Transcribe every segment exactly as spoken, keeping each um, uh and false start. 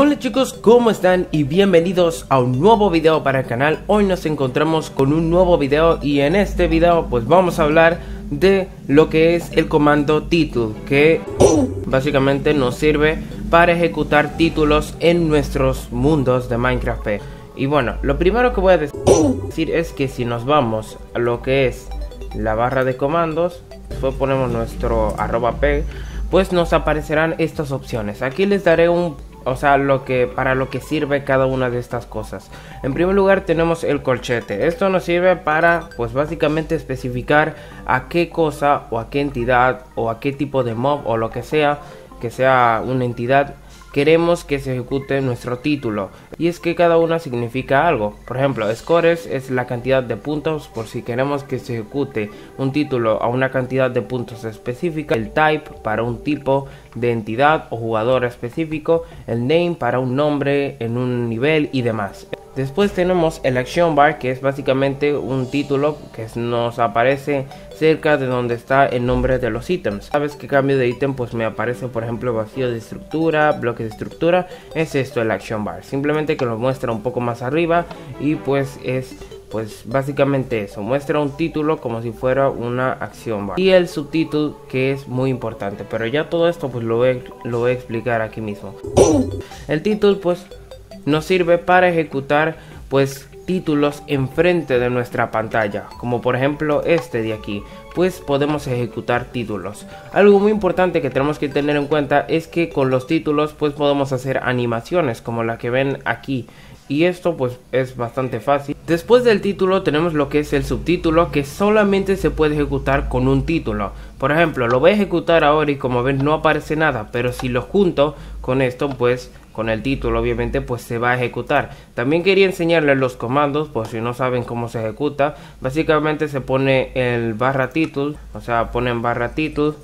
Hola chicos, ¿cómo están? Y bienvenidos a un nuevo video para el canal. Hoy nos encontramos con un nuevo video y en este video pues vamos a hablar de lo que es el comando título, que básicamente nos sirve para ejecutar títulos en nuestros mundos de Minecraft P E. Y bueno, lo primero que voy a decir es que si nos vamos a lo que es la barra de comandos, después ponemos nuestro arroba P, pues nos aparecerán estas opciones. Aquí les daré un O sea, lo que, para lo que sirve cada una de estas cosas. En primer lugar tenemos el corchete. Esto nos sirve para, pues básicamente especificar a qué cosa o a qué entidad o a qué tipo de mob o lo que sea, que sea una entidad, queremos que se ejecute nuestro título. Y es que cada una significa algo. Por ejemplo, scores es la cantidad de puntos, por si queremos que se ejecute un título a una cantidad de puntos específica. El type para un tipo de entidad o jugador específico. El name para un nombre en un nivel y demás. Después tenemos el action bar, que es básicamente un título que nos aparece cerca de donde está el nombre de los ítems. Cada vez que cambio de ítem pues me aparece, por ejemplo, vacío de estructura, bloque de estructura. Es esto el action bar, simplemente que lo muestra un poco más arriba y pues es pues básicamente eso, muestra un título como si fuera una acción bar. Y el subtítulo, que es muy importante, pero ya todo esto pues lo voy, lo voy a explicar aquí mismo. El título pues nos sirve para ejecutar pues títulos enfrente de nuestra pantalla, como por ejemplo este de aquí, pues podemos ejecutar títulos. Algo muy importante que tenemos que tener en cuenta es que con los títulos pues podemos hacer animaciones como la que ven aquí, y esto pues es bastante fácil. Después del título tenemos lo que es el subtítulo, que solamente se puede ejecutar con un título. Por ejemplo, lo voy a ejecutar ahora y como ven no aparece nada, pero si lo junto con esto, pues con el título obviamente pues se va a ejecutar. También quería enseñarles los comandos por si no saben cómo se ejecuta. Básicamente se pone el barra título, o sea ponen barra título,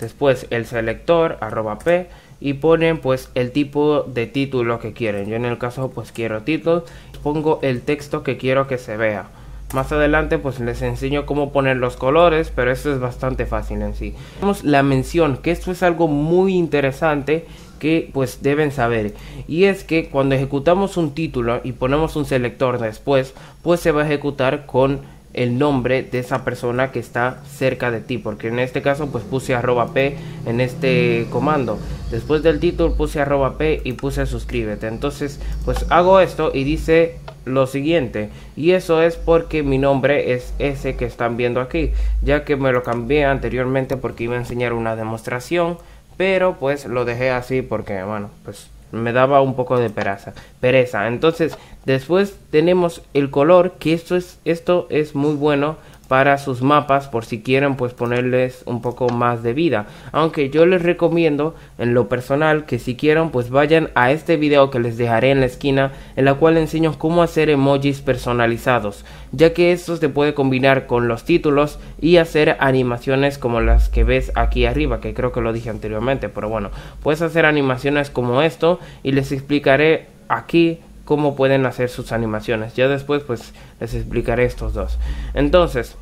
después el selector arroba P y ponen pues el tipo de título que quieren. Yo en el caso pues quiero título, pongo el texto que quiero que se vea. Más adelante pues les enseño cómo poner los colores, pero esto es bastante fácil en sí. Tenemos la mención, que esto es algo muy interesante que pues deben saber, y es que cuando ejecutamos un título y ponemos un selector después, pues se va a ejecutar con el nombre de esa persona que está cerca de ti, porque en este caso pues puse arroba P en este comando. Después del título puse arroba P y puse suscríbete. Entonces pues hago esto y dice lo siguiente, y eso es porque mi nombre es ese que están viendo aquí, ya que me lo cambié anteriormente porque iba a enseñar una demostración, pero pues lo dejé así porque bueno, pues me daba un poco de pereza, pereza. Entonces después tenemos el color, que esto es, esto es muy bueno para sus mapas, por si quieren pues ponerles un poco más de vida. Aunque yo les recomiendo en lo personal que si quieren pues vayan a este video que les dejaré en la esquina, en la cual enseño cómo hacer emojis personalizados, ya que esto se puede combinar con los títulos y hacer animaciones como las que ves aquí arriba, que creo que lo dije anteriormente, pero bueno, puedes hacer animaciones como esto y les explicaré aquí cómo pueden hacer sus animaciones. Ya después pues les explicaré estos dos. Entonces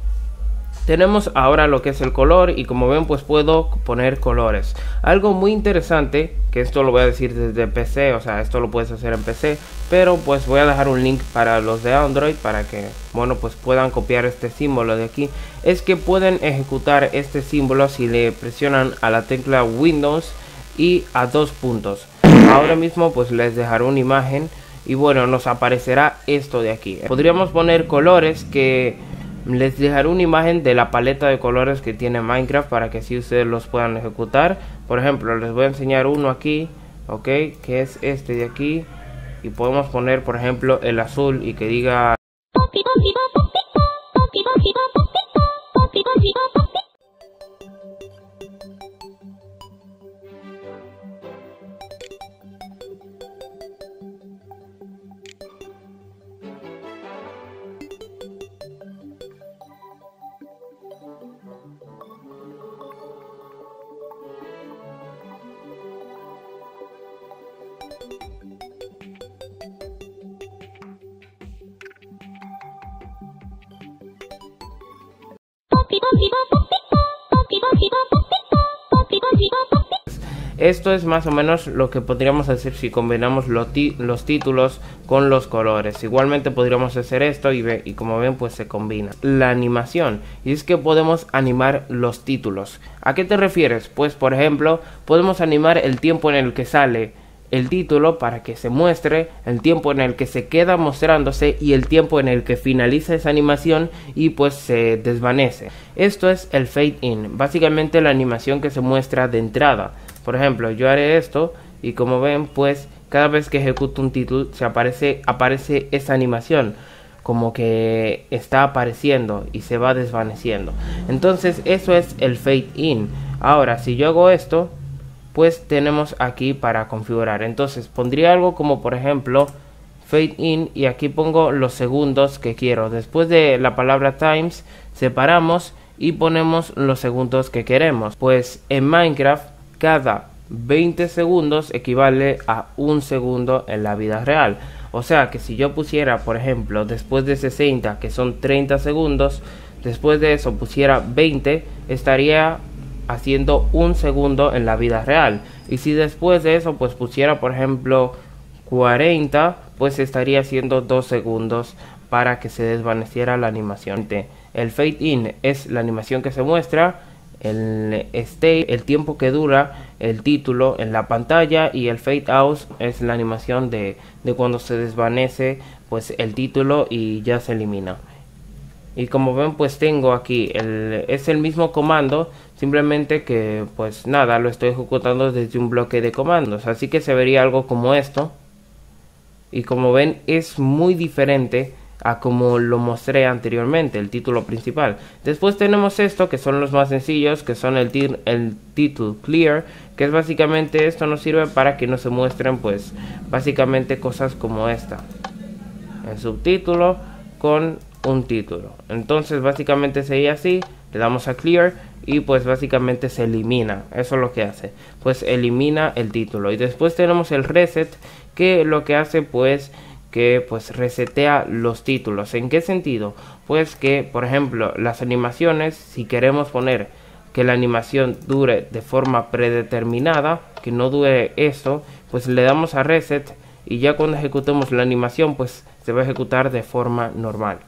tenemos ahora lo que es el color, y como ven pues puedo poner colores. Algo muy interesante, que esto lo voy a decir desde P C, o sea esto lo puedes hacer en P C, pero pues voy a dejar un link para los de Android para que bueno pues puedan copiar este símbolo de aquí. Es que pueden ejecutar este símbolo si le presionan a la tecla Windows y a dos puntos. Ahora mismo pues les dejaré una imagen. Y bueno, nos aparecerá esto de aquí. Podríamos poner colores, que les dejaré una imagen de la paleta de colores que tiene Minecraft para que así ustedes los puedan ejecutar. Por ejemplo, les voy a enseñar uno aquí, ok, que es este de aquí. Y podemos poner, por ejemplo, el azul y que diga... Esto es más o menos lo que podríamos hacer si combinamos lo los títulos con los colores. Igualmente podríamos hacer esto y, ve y como ven, pues se combina. La animación, y es que podemos animar los títulos. ¿A qué te refieres? Pues por ejemplo, podemos animar el tiempo en el que sale el título para que se muestre, el tiempo en el que se queda mostrándose y el tiempo en el que finaliza esa animación y pues se desvanece. Esto es el fade in, básicamente la animación que se muestra de entrada. Por ejemplo, yo haré esto y como ven, pues cada vez que ejecuto un título se aparece, aparece esa animación, como que está apareciendo y se va desvaneciendo. Entonces eso es el fade in. Ahora, si yo hago esto, pues tenemos aquí para configurar. Entonces pondría algo como por ejemplo fade in y aquí pongo los segundos que quiero. Después de la palabra times separamos y ponemos los segundos que queremos. Pues en Minecraft cada veinte segundos equivale a un segundo en la vida real. O sea que si yo pusiera por ejemplo después de sesenta, que son treinta segundos, después de eso pusiera veinte, estaría haciendo un segundo en la vida real. Y si después de eso pues pusiera por ejemplo cuarenta, pues estaría haciendo dos segundos para que se desvaneciera la animación. El fade in es la animación que se muestra, el stay, el tiempo que dura el título en la pantalla, y el fade out es la animación de, de cuando se desvanece pues el título y ya se elimina. Y como ven, pues tengo aquí, el, es el mismo comando, simplemente que pues nada, lo estoy ejecutando desde un bloque de comandos. Así que se vería algo como esto. Y como ven, es muy diferente a como lo mostré anteriormente, el título principal. Después tenemos esto, que son los más sencillos, que son el, el título clear, que es básicamente esto nos sirve para que no se muestren pues básicamente cosas como esta. El subtítulo con un título. Entonces básicamente sería así, le damos a clear y pues básicamente se elimina. Eso es lo que hace, pues elimina el título. Y después tenemos el reset, que lo que hace pues que pues resetea los títulos. ¿En qué sentido? Pues que por ejemplo las animaciones, si queremos poner que la animación dure de forma predeterminada, que no dure esto, pues le damos a reset y ya cuando ejecutemos la animación pues se va a ejecutar de forma normal.